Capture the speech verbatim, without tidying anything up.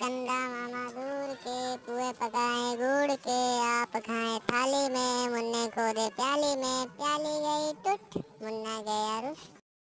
चंदा मामा दूर के, पुए पकाए गुड़ के, आप खाए थाली में, मुन्ने को दे प्याली में, प्याली गई टूट, मुन्ना गया रुठ।